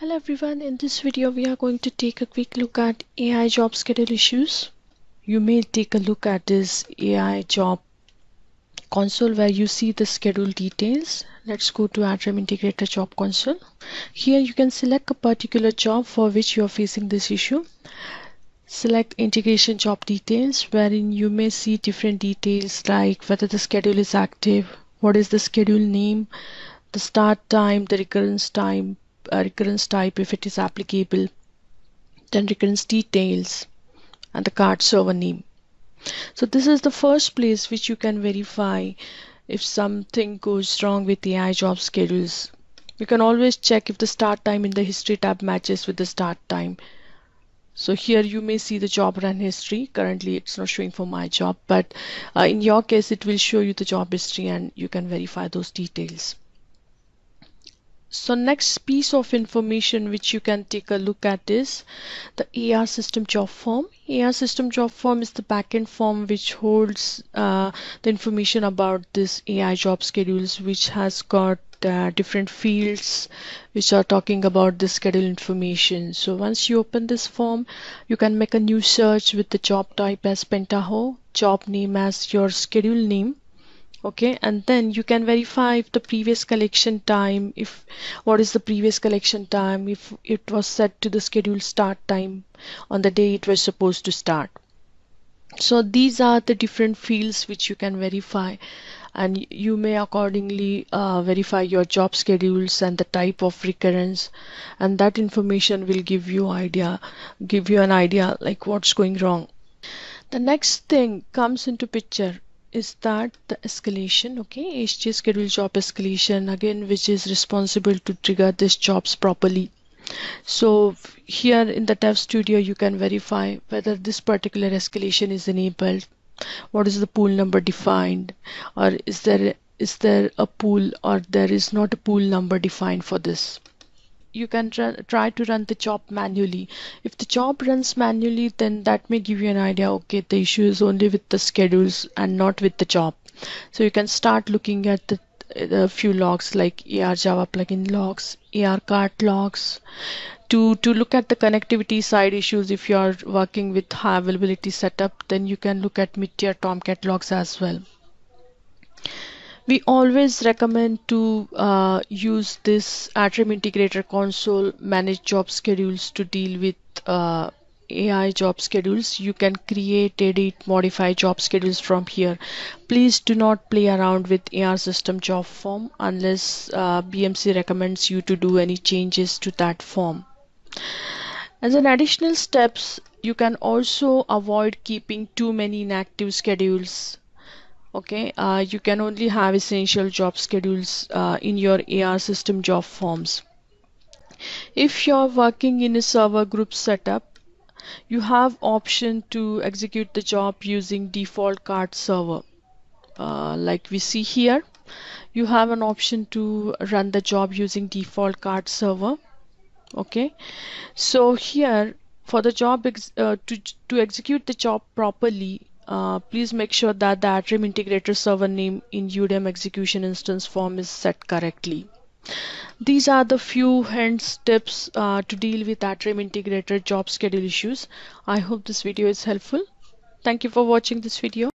Hello everyone, in this video we are going to take a quick look at AI job schedule issues. You may take a look at this AI job console where you see the schedule details. Let's go to Atrium Integrator job console. Here you can select a particular job for which you are facing this issue. Select integration job details, wherein you may see different details like whether the schedule is active, what is the schedule name, the start time, the recurrence time, recurrence type if it is applicable, then recurrence details and the card server name. So this is the first place which you can verify if something goes wrong with the AI job schedules. You can always check if the start time in the history tab matches with the start time. So here you may see the job run history. Currently it's not showing for my job, but in your case it will show you the job history and you can verify those details. So next piece of information which you can take a look at is the AR system job form. AR system job form is the backend form which holds the information about this AI job schedules, which has got different fields which are talking about the schedule information. So once you open this form, you can make a new search with the job type as Pentaho, job name as your schedule name. Okay, and then you can verify if the previous collection time, if what is the previous collection time, if it was set to the scheduled start time on the day it was supposed to start. So these are the different fields which you can verify, and you may accordingly verify your job schedules and the type of recurrence, and that information will give you an idea like what's going wrong. The next thing comes into picture is that the escalation, okay, HJ schedule job escalation, again, which is responsible to trigger these jobs properly. So here in the Dev Studio, you can verify whether this particular escalation is enabled, what is the pool number defined, or is there a pool or there is not a pool number defined for this. You can try to run the job manually. If the job runs manually, then that may give you an idea, okay, the issue is only with the schedules and not with the job. So you can start looking at the few logs like AR Java plugin logs, AR cart logs, to look at the connectivity side issues. If you are working with high availability setup, then you can look at mid-tier Tomcat logs as well. We always recommend to use this Atrium Integrator console, manage job schedules to deal with AI job schedules. You can create, edit, modify job schedules from here. Please do not play around with AR system job form unless BMC recommends you to do any changes to that form. As an additional steps, you can also avoid keeping too many inactive schedules. Okay, you can only have essential job schedules in your AR system job forms. If you're working in a server group setup, you have option to execute the job using default card server. Like we see here, you have an option to run the job using default card server. Okay, so here for the job to execute the job properly, please make sure that the Atrium Integrator server name in UDM execution instance form is set correctly. These are the few hints, tips to deal with Atrium Integrator job schedule issues. I hope this video is helpful. Thank you for watching this video.